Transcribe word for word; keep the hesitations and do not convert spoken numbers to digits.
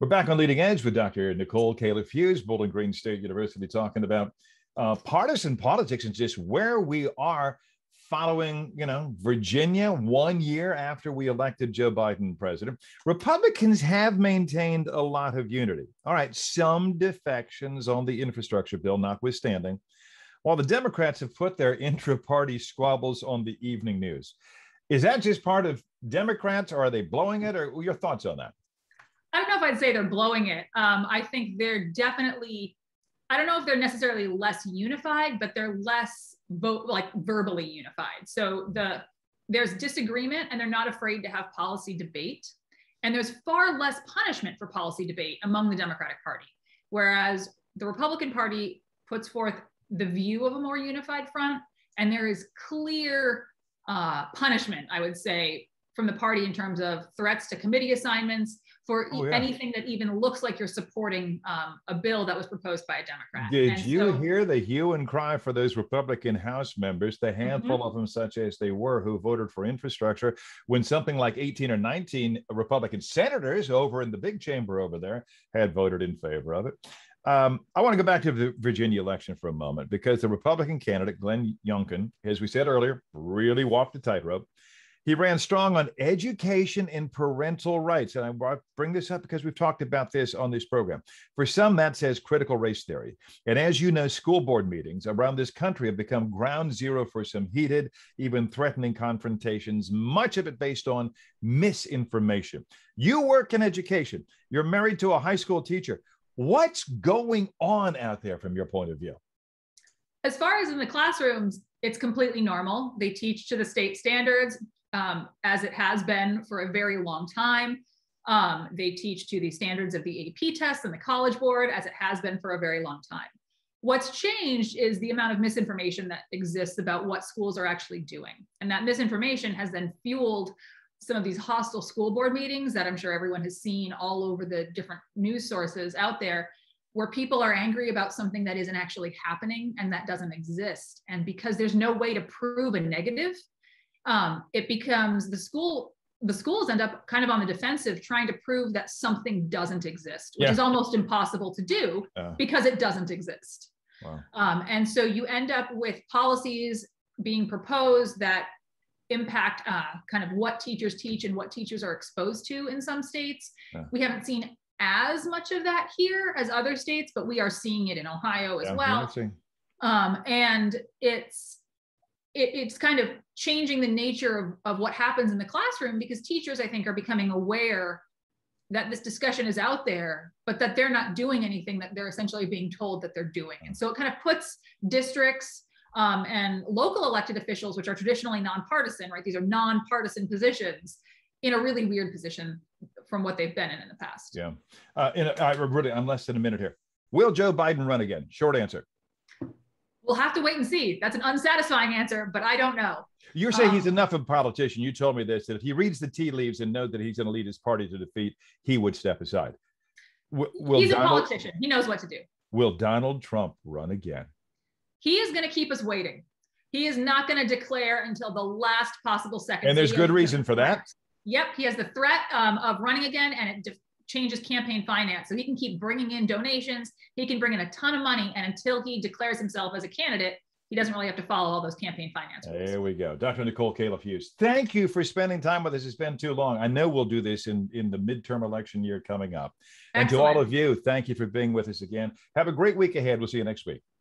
We're back on Leading Edge with Doctor Nicole Kalaf-Hughes, Bowling Green State University, talking about uh, partisan politics and just where we are following, you know, Virginia one year after we elected Joe Biden president. Republicans have maintained a lot of unity. All right, some defections on the infrastructure bill notwithstanding, while the Democrats have put their intra-party squabbles on the evening news. Is that just part of Democrats, or are they blowing it, or your thoughts on that? I don't know if I'd say they're blowing it. Um, I think they're definitely, I don't know if they're necessarily less unified, but they're less vote, like verbally unified. So the there's disagreement and they're not afraid to have policy debate. And there's far less punishment for policy debate among the Democratic Party. Whereas the Republican Party puts forth the view of a more unified front, and there is clear uh, punishment, I would say, from the party in terms of threats to committee assignments, for oh, yeah. anything that even looks like you're supporting um, a bill that was proposed by a Democrat. Did and you so, hear the hue and cry for those Republican House members, the handful mm-hmm. of them, such as they were, who voted for infrastructure, when something like eighteen or nineteen Republican senators over in the big chamber over there had voted in favor of it? Um, I want to go back to the Virginia election for a moment, because the Republican candidate, Glenn Youngkin, as we said earlier, really walked the tightrope. He ran strong on education and parental rights. And I bring this up because we've talked about this on this program. For some, that says critical race theory. And as you know, school board meetings around this country have become ground zero for some heated, even threatening confrontations, much of it based on misinformation. You work in education. You're married to a high school teacher. What's going on out there from your point of view? As far as in the classrooms, it's completely normal. They teach to the state standards, Um, as it has been for a very long time. Um, they teach to the standards of the A P test and the College Board, as it has been for a very long time. What's changed is the amount of misinformation that exists about what schools are actually doing. And that misinformation has then fueled some of these hostile school board meetings that I'm sure everyone has seen all over the different news sources out there, where people are angry about something that isn't actually happening and that doesn't exist. And because there's no way to prove a negative, Um, it becomes the school, the schools end up kind of on the defensive trying to prove that something doesn't exist, which yeah. is almost impossible to do uh, because it doesn't exist. Wow. Um, and so you end up with policies being proposed that impact uh, kind of what teachers teach and what teachers are exposed to in some states. Uh, we haven't seen as much of that here as other states, but we are seeing it in Ohio as yeah, well. Um, and it's, it, it's kind of changing the nature of, of what happens in the classroom, because teachers, I think, are becoming aware that this discussion is out there, but that they're not doing anything that they're essentially being told that they're doing. And so it kind of puts districts um, and local elected officials, which are traditionally nonpartisan, right? These are nonpartisan positions, in a really weird position from what they've been in in the past. Yeah. Uh, in a, I really, I'm less than a minute here. Will Joe Biden run again? Short answer. We'll have to wait and see. That's an unsatisfying answer, but I don't know. You're saying um, he's enough of a politician. You told me this, that if he reads the tea leaves and knows that he's going to lead his party to defeat, he would step aside. W will he's Donald, a politician. He knows what to do. Will Donald Trump run again? He is going to keep us waiting. He is not going to declare until the last possible second. And there's good reason for that. Yep. He has the threat um, of running again, and it changes campaign finance. So he can keep bringing in donations. He can bring in a ton of money. And until he declares himself as a candidate, he doesn't really have to follow all those campaign finance rules. There we go. Doctor Nicole Kalaf-Hughes, thank you for spending time with us. It's been too long. I know we'll do this in, in the midterm election year coming up. Excellent. And to all of you, thank you for being with us again. Have a great week ahead. We'll see you next week.